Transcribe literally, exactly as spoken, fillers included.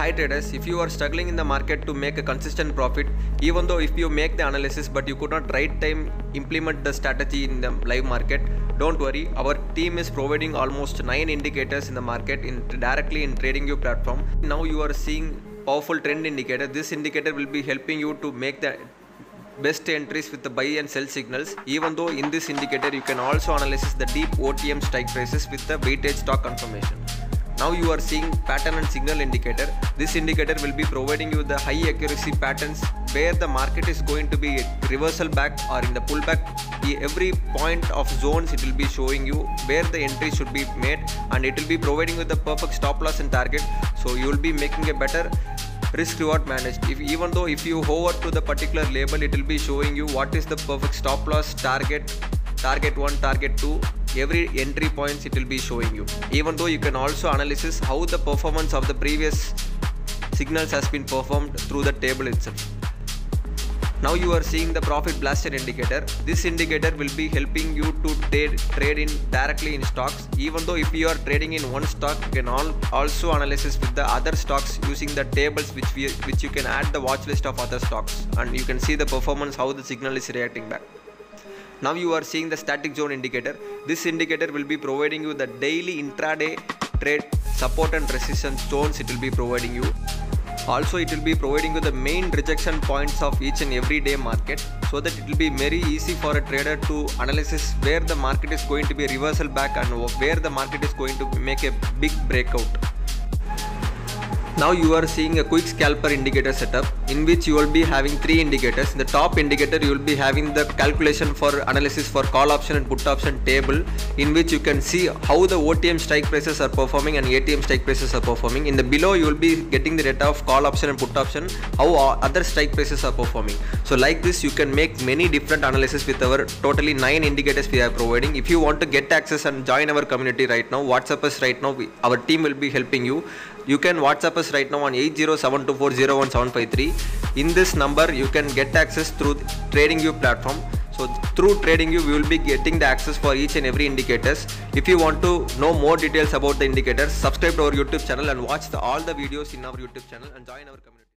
Hi traders, if you are struggling in the market to make a consistent profit, even though if you make the analysis but you could not right time implement the strategy in the live market, don't worry, our team is providing almost nine indicators in the market in directly in TradingView platform. Now you are seeing powerful trend indicator. This indicator will be helping you to make the best entries with the buy and sell signals. Even though in this indicator you can also analyze the deep O T M strike prices with the weighted stock confirmation. Now you are seeing pattern and signal indicator. This indicator will be providing you the high accuracy patterns where the market is going to be reversal back or in the pullback. Every point of zones it will be showing you where the entry should be made, and it will be providing you the perfect stop loss and target, so you will be making a better risk reward managed. If even though if you hover to the particular label, it will be showing you what is the perfect stop loss, target target one, target two, every entry points it will be showing you. Even though you can also analyze how the performance of the previous signals has been performed through the table itself. Now you are seeing the profit blaster indicator. This indicator will be helping you to trade trade in directly in stocks. Even though if you are trading in one stock, you can all also analysis with the other stocks using the tables which we which you can add the watch list of other stocks, and you can see the performance how the signal is reacting back. Now you are seeing the static zone indicator. This indicator will be providing you the daily intraday trade support and resistance zones it will be providing you. Also, it will be providing you the main rejection points of each and every day market, so that it will be very easy for a trader to analyze where the market is going to be reversal back and where the market is going to make a big breakout. Now you are seeing a quick scalper indicator setup, in which you will be having three indicators. In the top indicator, you will be having the calculation for analysis for call option and put option table, in which you can see how the O T M strike prices are performing and A T M strike prices are performing. In the below, you will be getting the data of call option and put option, how other strike prices are performing. So like this, you can make many different analysis with our totally nine indicators we are providing. If you want to get access and join our community right now, WhatsApp us right now. We, our team will be helping you. You can WhatsApp us right now on eight zero seven two four zero one seven five three. In this number you can get access through TradingView platform. So through TradingView we will be getting the access for each and every indicators. If you want to know more details about the indicators, subscribe to our YouTube channel and watch the, all the videos in our YouTube channel and join our community.